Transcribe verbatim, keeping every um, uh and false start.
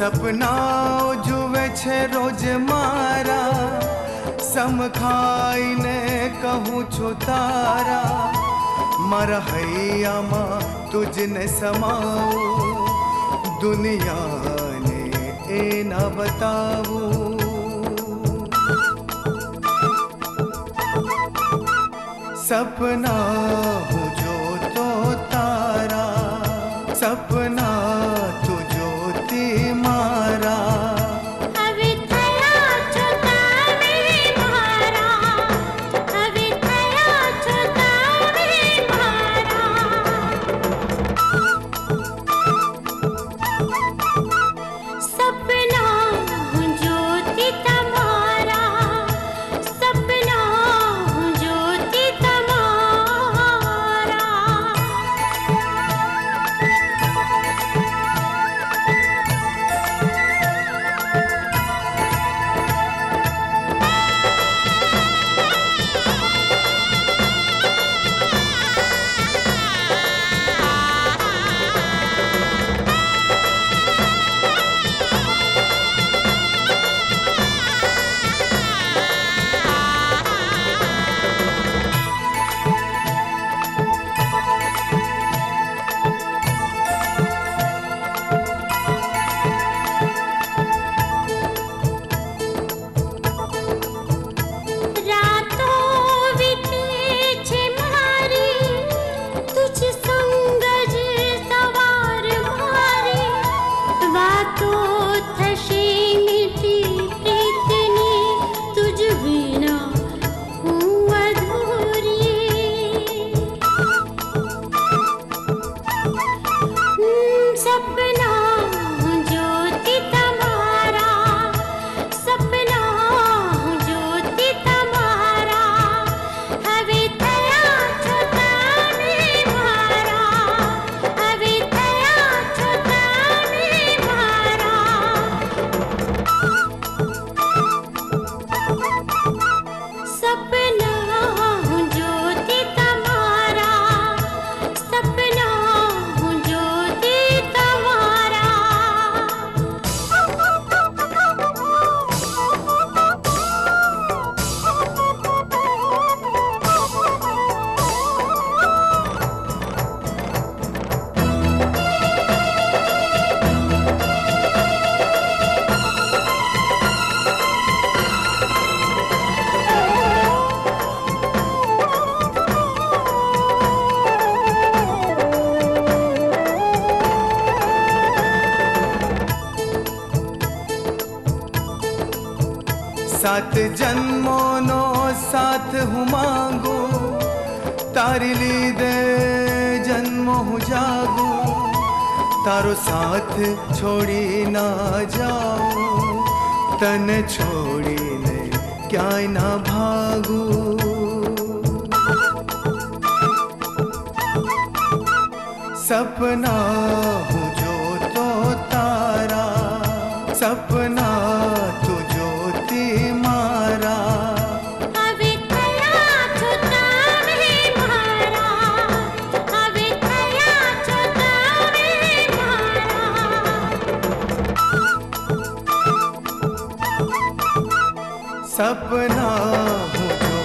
सपनाओ जुवे छे रोज मारा समखाई ने कहूँ छो तारा मारा हैया माँ तुझने समाओ दुनिया ने ए ना बताओ। सपना हूँ जो तो तारा सपना तू ज्योति मारा अभी थया छुता मेरे मारा अभी थया छुता मेरे मारा। सपना हूँ ज्योति तमारा सपना हूँ ज्योति सात जन्मों नो साथ हूँ मांगो तारी ली दे जन्मो हूँ जागो तारो साथ छोड़ी ना जाओ तने छोड़ी ने क्या ना भागो। सपना हूँ जो तो तारा सपना तू ज्योति मारा अभी थया छुता मेरे मारा अभी थया छुता मेरे मारा। सपना हूँ